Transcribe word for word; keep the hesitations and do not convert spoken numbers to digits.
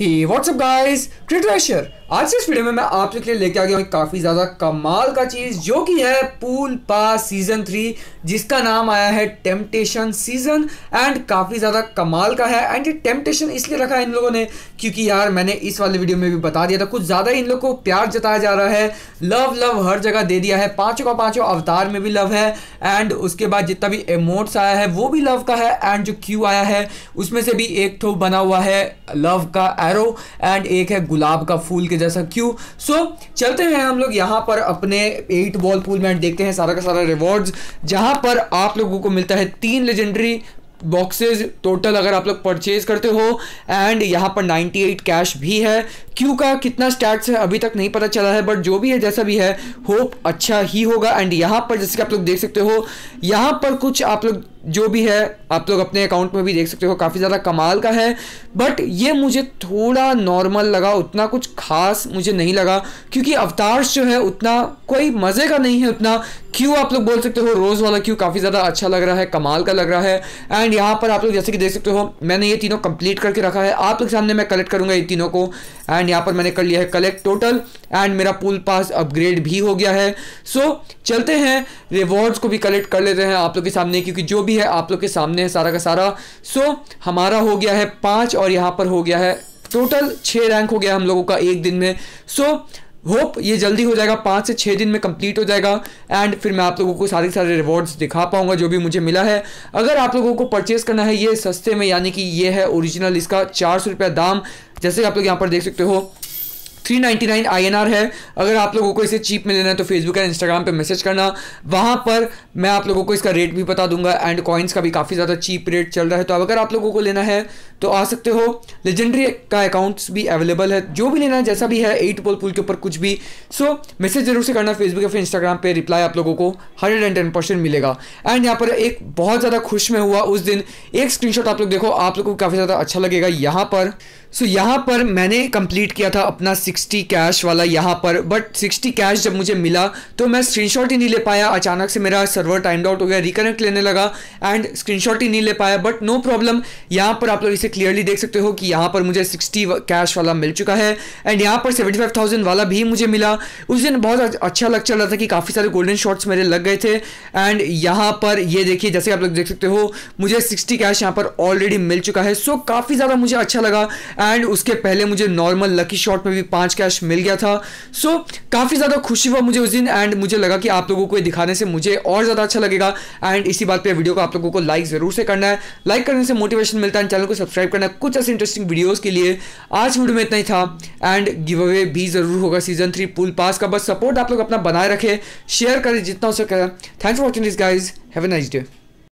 Hey what's up guys, Crit Rasher। आज से इस वीडियो में मैं आप लोग के लिए लेके आ गया हूँ काफ़ी ज़्यादा कमाल का चीज़ जो कि है पूल पास सीज़न थ्री, जिसका नाम आया है टेम्पटेशन सीज़न एंड काफ़ी ज़्यादा कमाल का है। एंड ये टेम्पटेशन इसलिए रखा है इन लोगों ने क्योंकि यार मैंने इस वाले वीडियो में भी बता दिया था, कुछ ज़्यादा इन लोग को प्यार जताया जा रहा है, लव लव हर जगह दे दिया है, पाँचों का पाँचों अवतार में भी लव है एंड उसके बाद जितना भी एमोट्स आया है वो भी लव का है एंड जो क्यू आया है उसमें से भी एक ठो बना हुआ है लव का एरो एंड एक है गुलाब का फूल के जैसा क्यू। सो so, चलते हैं हम लोग यहाँ पर अपने एट बॉल पूल में, देखते हैं सारा का सारा रिवॉर्ड्स, जहाँ पर आप लोगों को मिलता है तीन लेजेंडरी बॉक्सेस टोटल अगर आप लोग परचेज करते हो एंड यहाँ पर अट्ठानवे कैश भी है। क्यू का कितना स्टैट्स है अभी तक नहीं पता चला है, बट जो भी है जैसा भी है होप अच्छा ही होगा। एंड यहाँ पर जैसे कि आप लोग देख सकते हो, यहाँ पर कुछ आप लोग जो भी है आप लोग अपने अकाउंट में भी देख सकते हो, काफ़ी ज़्यादा कमाल का है, बट ये मुझे थोड़ा नॉर्मल लगा, उतना कुछ खास मुझे नहीं लगा क्योंकि अवतार्स जो है उतना कोई मज़े का नहीं है। उतना क्यू आप लोग बोल सकते हो रोज़ वाला क्यू काफ़ी ज़्यादा अच्छा लग रहा है, कमाल का लग रहा है। एंड यहाँ पर आप लोग जैसे कि देख सकते हो मैंने ये तीनों कंप्लीट करके रखा है, आप लोग सामने मैं कलेक्ट करूँगा ये तीनों को। एंड यहाँ पर मैंने कर लिया है कलेक्ट टोटल एंड मेरा पूल पास अपग्रेड भी हो गया है। सो so, चलते हैं रिवॉर्ड्स को भी कलेक्ट कर लेते हैं आप लोग के सामने, क्योंकि जो भी है आप लोग के सामने है सारा का सारा। सो so, हमारा हो गया है पाँच और यहाँ पर हो गया है टोटल छः रैंक हो गया हम लोगों का एक दिन में। सो so, होप ये जल्दी हो जाएगा, पाँच से छः दिन में कंप्लीट हो जाएगा एंड फिर मैं आप लोगों को सारे सारे रिवॉर्ड्स दिखा पाऊंगा जो भी मुझे मिला है। अगर आप लोगों को परचेस करना है ये सस्ते में, यानी कि ये है ओरिजिनल, इसका चार सौ रुपया दाम, जैसे आप लोग यहाँ पर देख सकते हो तीन सौ निन्यानवे आई एन आर है। अगर आप लोगों को इसे चीप में लेना है तो फेसबुक एंड इंस्टाग्राम पे मैसेज करना, वहाँ पर मैं आप लोगों को इसका रेट भी बता दूंगा एंड कॉइन्स का भी काफ़ी ज़्यादा चीप रेट चल रहा है। तो अगर आप लोगों को लेना है तो आ सकते हो, लेजेंडरी का अकाउंट्स भी अवेलेबल है, जो भी लेना है जैसा भी है एट बॉल पूल के ऊपर कुछ भी। सो मैसेज जरूर से करना फेसबुक या फिर इंस्टाग्राम पर, रिप्लाई आप लोगों को हंड्रेड एंड टेन परसेंट मिलेगा। एंड यहाँ पर एक बहुत ज़्यादा खुश में हुआ उस दिन, एक स्क्रीन शॉट आप लोग देखो, आप लोगों को काफ़ी ज़्यादा अच्छा लगेगा। यहाँ पर सो so, यहाँ पर मैंने कंप्लीट किया था अपना साठ कैश वाला यहाँ पर, बट साठ कैश जब मुझे मिला तो मैं स्क्रीनशॉट ही नहीं ले पाया, अचानक से मेरा सर्वर टाइम्ड आउट हो गया, रिकनेक्ट लेने लगा एंड स्क्रीनशॉट ही नहीं ले पाया। बट नो प्रॉब्लम, यहाँ पर आप लोग इसे क्लियरली देख सकते हो कि यहाँ पर मुझे साठ कैश वाला मिल चुका है एंड यहाँ पर पचहत्तर हज़ार वाला भी मुझे मिला। उस दिन बहुत अच्छा लग चल रहा था कि काफ़ी सारे गोल्डन शॉट्स मेरे लग गए थे। एंड यहाँ पर ये देखिए, जैसे आप लोग देख सकते हो मुझे साठ कैश यहाँ पर ऑलरेडी मिल चुका है, सो काफ़ी ज़्यादा मुझे अच्छा लगा। एंड उसके पहले मुझे नॉर्मल लकी शॉट में भी पाँच कैश मिल गया था, सो so, काफ़ी ज़्यादा खुशी हुआ मुझे उस दिन। एंड मुझे लगा कि आप लोगों को दिखाने से मुझे और ज़्यादा अच्छा लगेगा एंड इसी बात पे वीडियो को आप लोगों को लाइक ज़रूर से करना है, लाइक करने से मोटिवेशन मिलता है। चैनल को सब्सक्राइब करना है कुछ ऐसे इंटरेस्टिंग वीडियोज़ के लिए। आज वीडियो में इतना ही था एंड गिव अवे भी ज़रूर होगा सीजन थ्री पूल पास का, बस सपोर्ट आप लोग अपना बनाए रखें, शेयर करें जितना हो सके। Thanks for watching this guys, have a nice day.